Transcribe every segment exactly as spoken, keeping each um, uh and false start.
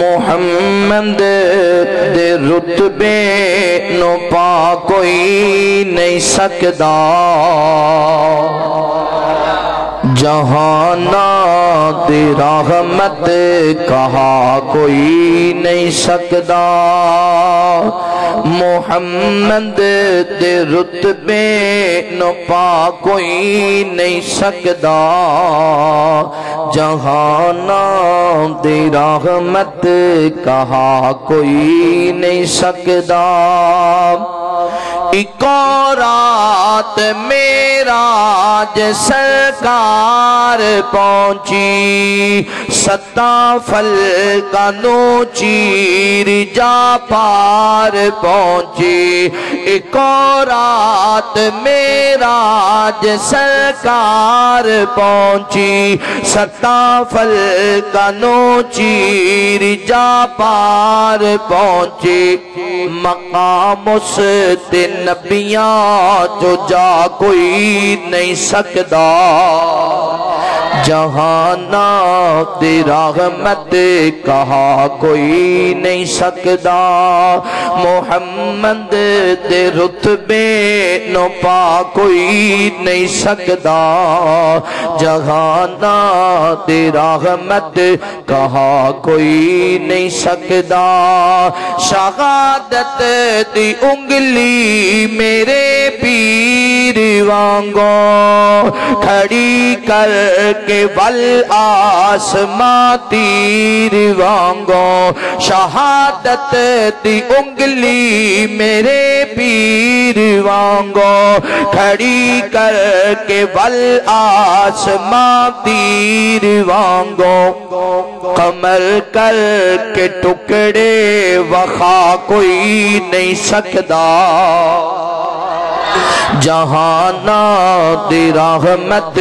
मोहम्मद दे रुतबे नो पा कोई नहीं सकदा। जहाना दी रहमत कहा कोई नहीं सकदा। मोहम्मद दे रुतबे नो पा कोई नहीं सकदा। जहाना दी रहमत कहा कोई नहीं सकदा। इको रात मेराज सरकार पहुंची, सत्ता फल कानो चीर जा पार पहुंची। इको रात मेराज सरकार पहुंची, सत्ता फल कानो चीर जा पार पहुंची। मकाम उस दिन नबियां जो जा कोई नहीं सकदा। जहाना दी रहमत कहा कोई नहीं सकदा। मोहम्मद दे रुतबे नो पा कोई नहीं सकदा। जहाना दी रहमत कहा कोई नहीं सकदा। शहादत दी उंगली मेरे पीर वांगो खड़ी कर के वल आसमां तीर वांगो। शहादत दी उंगली मेरे पीर वांगो खड़ी कर के वल आसमां तीर वांगो। कमर कर के टुकड़े वखा कोई नहीं सकदा। जहाना दी रहमत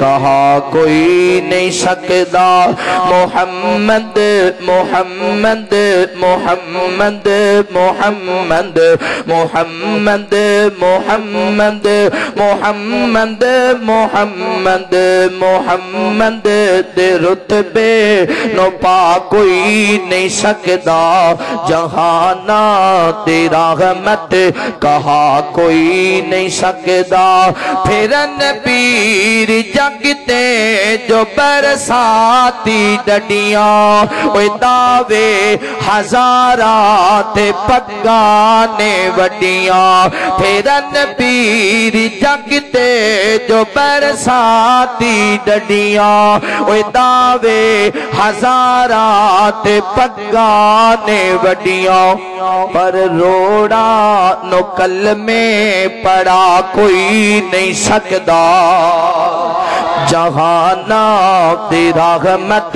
कहा कोई नहीं सकदा। मोहम्मद मोहम्मद मोहम्मद मोहम्मद मोहम्मद मोहम्मद मोहम्मद मोहम्मद मोहम्मद दे रुतबे नो पा कोई नहीं सकदा। जहाना दी रहमत कहा कोई नहीं सकदा। फिरन पीर जगते जो बरसाती डडियां दावे हजारा ते पकाने वडियां। फिरन पीर जगते जो बरसाती डडियां दावे हजारा ते पकाने वडियां। पर रोड़ा नो कल में पड़ा कोई नहीं सकदा। जहाना दी रहमत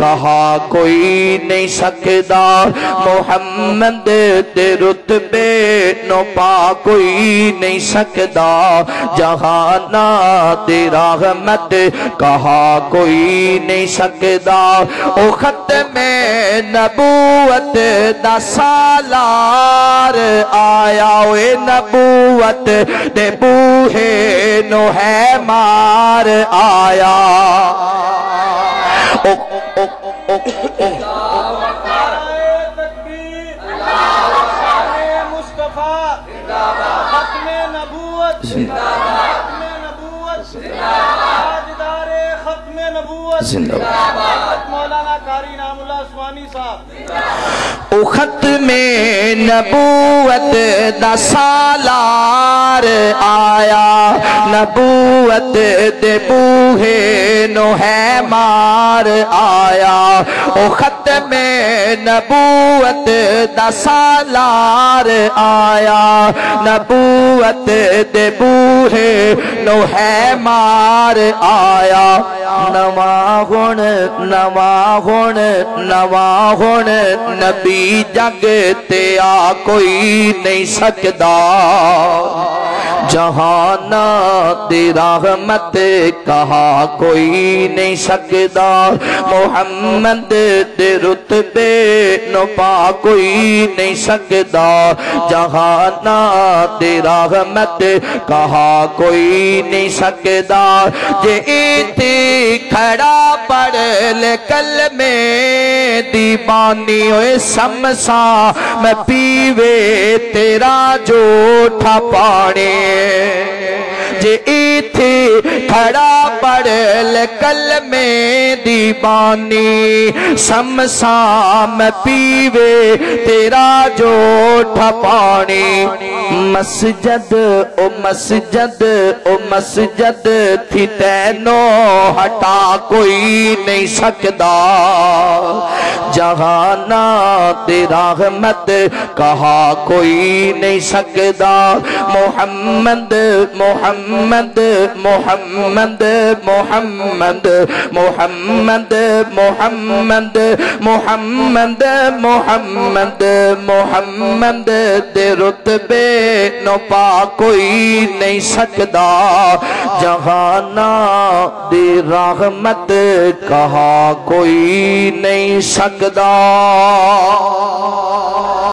कहा कोई नहीं सकदा। मोहम्मद दे रुतबे नो पा कोई नहीं सकदा। जहाना दी रहमत कहा कोई नहीं सकदा। ओ खत्मे नबूवत दा सालार आया। ओए नबूवत दे बूहे नो है मार आया। ओ, ओ, ओ, ओ, ओ खत्मे नबूवत दा सालार आया। नबूवत दे बूहे नो है मार आया। ओ खत्मे नबूवत दा सालार आया। नबूवत दे बूहे नो है मार आया। नवा हुण नवा हुण नवा हुण नबी जग ते आ कोई नहीं सकदा। जहाना दी रहमत कहा कोई नहीं सकदा। मोहम्मद दे रुतबे नो पा कोई नहीं सकदा। जहाना दी रहमत कहा कोई नहीं सकदा। जे इते खड़ा पढ़ ले कलमे दीवानी ओए समसा मैं पीवे तेरा जोठा पानी जे इथे खड़ा पढ़ ले कलमे दीवानी समसा मैं पीवे तेरा जोठा पानी। मस्जिद ओ मस्जिद ओ मस्जिद थी तैनो हटा कोई नहीं सकदा जहाना तेरा रहमत कहा कोई नहीं सकदा। मोहम्मद मोहम्मद मोहम्मद मोहम्मद मोहम्मद मोहम्मद मोहम्मद मोहम्मद मोहम्मद दे रुतबे नो पा कोई नहीं सकदा जहाना दे रहमत कहा कोई नहीं सकदा।